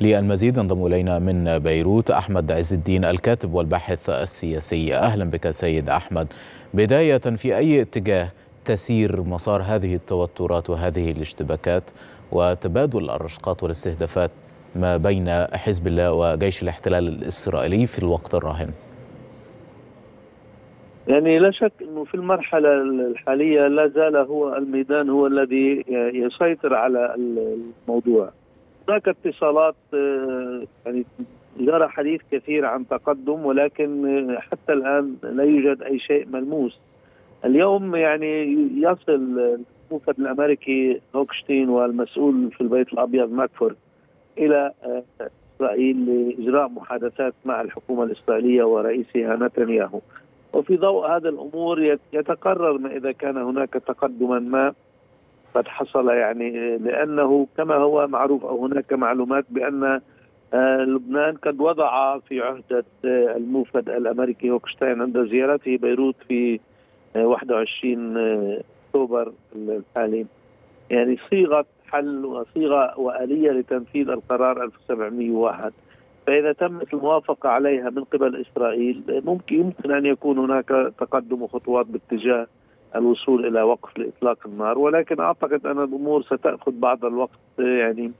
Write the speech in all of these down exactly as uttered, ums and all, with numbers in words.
للمزيد ينضم إلينا من بيروت أحمد عز الدين الكاتب والباحث السياسي. أهلا بك سيد أحمد. بداية، في أي اتجاه تسير مسار هذه التوترات وهذه الاشتباكات وتبادل الرشقات والاستهدافات ما بين حزب الله وجيش الاحتلال الإسرائيلي في الوقت الراهن؟ يعني لا شك أنه في المرحلة الحالية لا زال هو الميدان هو الذي يسيطر على الموضوع. هناك اتصالات، يعني جرى حديث كثير عن تقدم، ولكن حتى الآن لا يوجد أي شيء ملموس. اليوم يعني يصل الموفد الأمريكي هوكشتاين والمسؤول في البيت الأبيض ماكفورد إلى إسرائيل لإجراء محادثات مع الحكومة الإسرائيلية ورئيسها نتنياهو. وفي ضوء هذا الأمور يتقرر ما إذا كان هناك تقدما ما قد حصل، يعني لأنه كما هو معروف أو هناك معلومات بأن لبنان قد وضع في عهدة الموفد الأمريكي هوكشتاين عند زيارته بيروت في واحد وعشرين أكتوبر الحالي يعني صيغة حل وصيغة وآلية لتنفيذ القرار ألف وسبعمئة وواحد، فإذا تمت الموافقة عليها من قبل إسرائيل ممكن يمكن أن يكون هناك تقدم وخطوات باتجاه الوصول إلى وقف لإطلاق النار، ولكن أعتقد أن الأمور ستأخذ بعض الوقت، يعني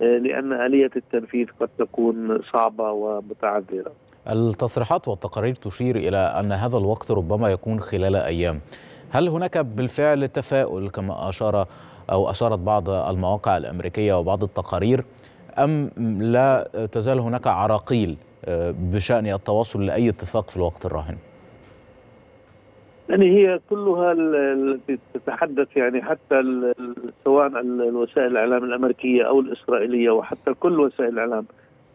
لأن آلية التنفيذ قد تكون صعبة ومتعذرة. التصريحات والتقارير تشير إلى أن هذا الوقت ربما يكون خلال أيام. هل هناك بالفعل تفاؤل كما أشار أو أشارت بعض المواقع الأمريكية وبعض التقارير، أم لا تزال هناك عراقيل بشأن التواصل لأي اتفاق في الوقت الراهن؟ يعني هي كلها التي تتحدث، يعني حتى سواء الوسائل الإعلام الأمريكية أو الإسرائيلية وحتى كل وسائل الإعلام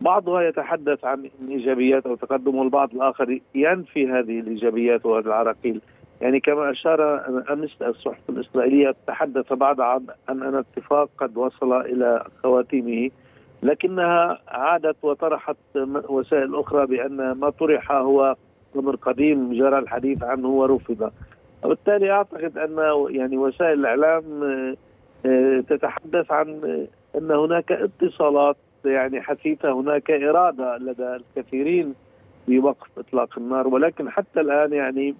بعضها يتحدث عن إيجابيات أو تقدم، والبعض الآخر ينفي هذه الإيجابيات وهذه العراقيل. يعني كما أشار أمس الصحف الإسرائيلية تحدث بعض عن أن الاتفاق قد وصل إلى خواتيمه، لكنها عادت وطرحت وسائل أخرى بأن ما طرح هو أمر قديم جرى الحديث عنه ورفض. وبالتالي أعتقد أن يعني وسائل الإعلام تتحدث عن أن هناك اتصالات يعني حثيثة، هناك إرادة لدى الكثيرين بوقف إطلاق النار، ولكن حتى الآن يعني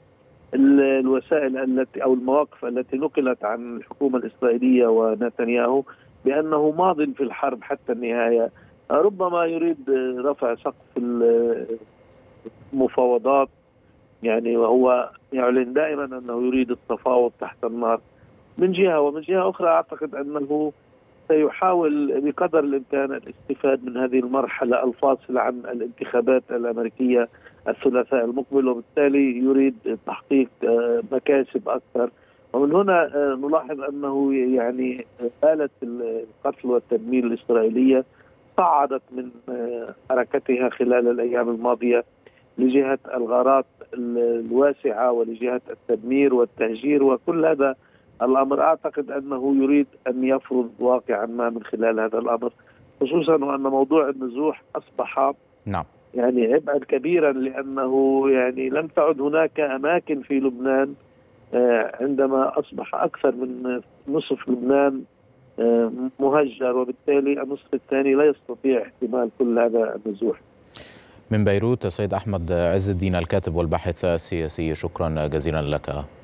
الوسائل التي أو المواقف التي نقلت عن الحكومة الإسرائيلية ونتنياهو بأنه ماض في الحرب حتى النهاية، ربما يريد رفع سقف المفاوضات، يعني وهو يعلن دائما أنه يريد التفاوض تحت النار من جهة، ومن جهة أخرى أعتقد أنه سيحاول بقدر الإمكان الاستفادة من هذه المرحلة الفاصلة عن الانتخابات الأمريكية الثلاثاء المقبل، وبالتالي يريد تحقيق مكاسب أكثر. ومن هنا نلاحظ أنه يعني آلة القتل والتدمير الإسرائيلية صعدت من حركتها خلال الأيام الماضية لجهة الغارات الواسعة ولجهة التدمير والتهجير، وكل هذا الأمر أعتقد أنه يريد أن يفرض واقعا ما من خلال هذا الأمر، خصوصا وأن موضوع النزوح أصبح نعم يعني عبئا كبيرا، لأنه يعني لم تعد هناك أماكن في لبنان، عندما أصبح أكثر من نصف لبنان مهجر، وبالتالي النصف الثاني لا يستطيع احتمال كل هذا النزوح. من بيروت سيد أحمد عز الدين الكاتب والباحث السياسي، شكرا جزيلا لك.